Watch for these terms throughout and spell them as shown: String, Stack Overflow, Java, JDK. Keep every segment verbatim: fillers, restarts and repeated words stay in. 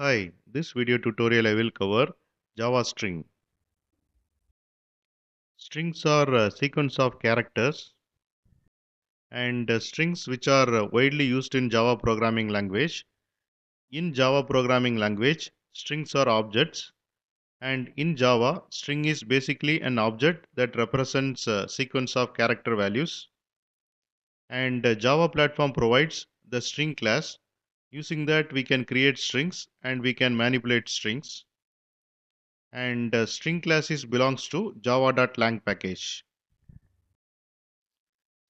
Hi, this video tutorial I will cover Java string. Strings are a sequence of characters and strings which are widely used in Java programming language. In Java programming language, strings are objects, and in Java, string is basically an object that represents a sequence of character values. And Java platform provides the string class. Using that, we can create strings and we can manipulate strings. And uh, string classes belongs to java dot lang package.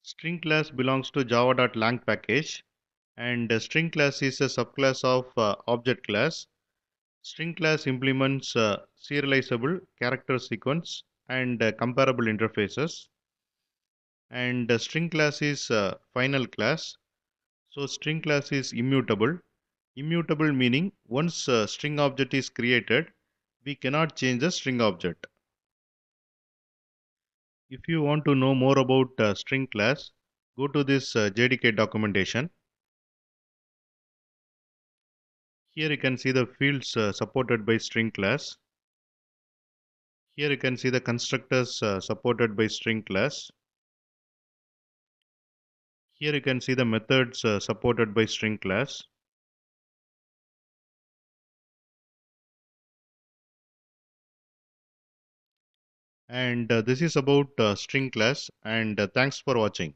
String class belongs to java dot lang package. And uh, string class is a subclass of uh, object class. String class implements uh, serializable character sequence and uh, comparable interfaces. And uh, string class is uh, final class. So string class is immutable. Immutable meaning once a string object is created, we cannot change the string object. If you want to know more about uh, string class, go to this uh, J D K documentation. Here you can see the fields uh, supported by string class. Here you can see the constructors uh, supported by string class. Here you can see the methods uh, supported by string class. And uh, this is about uh, string class, and uh, thanks for watching.